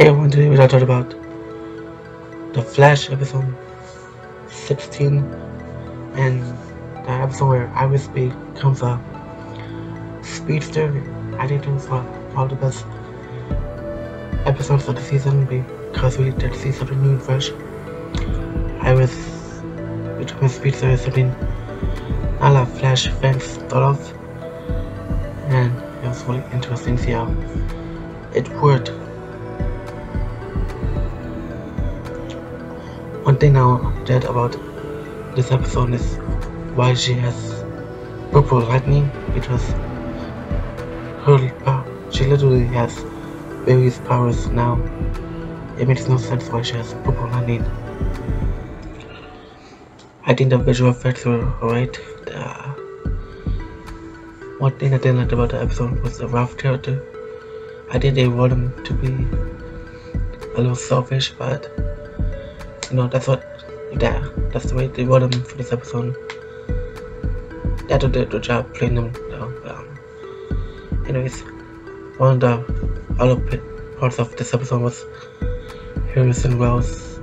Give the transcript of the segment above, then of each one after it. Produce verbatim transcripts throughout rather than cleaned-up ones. Hey everyone, today we're going to talk about The Flash episode sixteen, and the episode where Iris becomes a speedster. I think it was one of the best episodes of the season because we did see something new and fresh. Iris becoming a speedster is something not a lot of Flash fans thought of, and it was really interesting to see how it worked. One thing I'm dead about this episode is why she has purple lightning, because her uh, she literally has various powers now. It makes no sense why she has purple lightning. I think the visual effects were alright. Uh, one thing I didn't like about the episode was the Ralph character. I think they want him to be a little selfish, but you know, that's what, yeah, that's the way they wrote him for this episode. They had to do a good job playing him down. Um, anyways, one of the other parts of this episode was Harrison Wells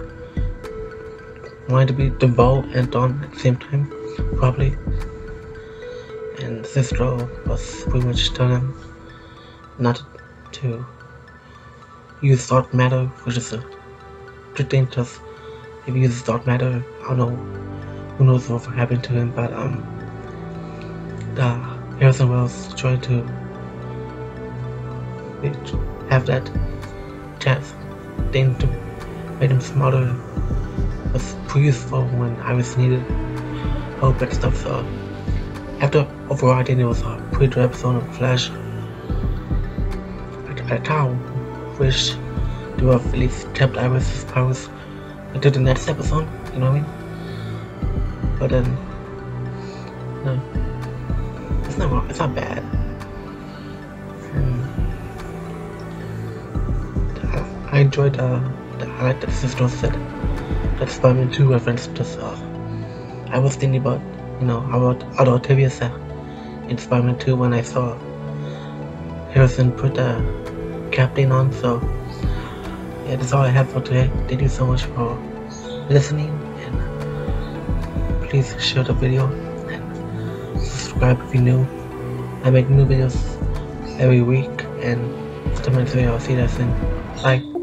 wanted to be Duval and Dawn at the same time, probably. And Cisco was pretty much telling him not to use dark matter, which is a good thing, because if he uses dark matter, I don't know, who knows what happened to him, but um, uh, Harrison Wells trying to have that chance thing to make him smarter was pretty useful when Iris needed help and stuff. So after overall, I think it was a pretty good episode of Flash. At the time, wish they would have at least kept Iris' powers until the next episode, you know what I mean? But then, no, it's not wrong, it's not bad. Um, I enjoyed, uh, the, I like that Cisco said that Spider-Man two reference, just, uh, I was thinking about, you know, about other Octavius uh, in Spider-Man two when I saw Harrison put the captain on, so. Yeah, that's all I have for today. Thank you so much for listening, and please share the video and subscribe if you're new. I make new videos every week, and until next video, I'll see you guys soon. Bye.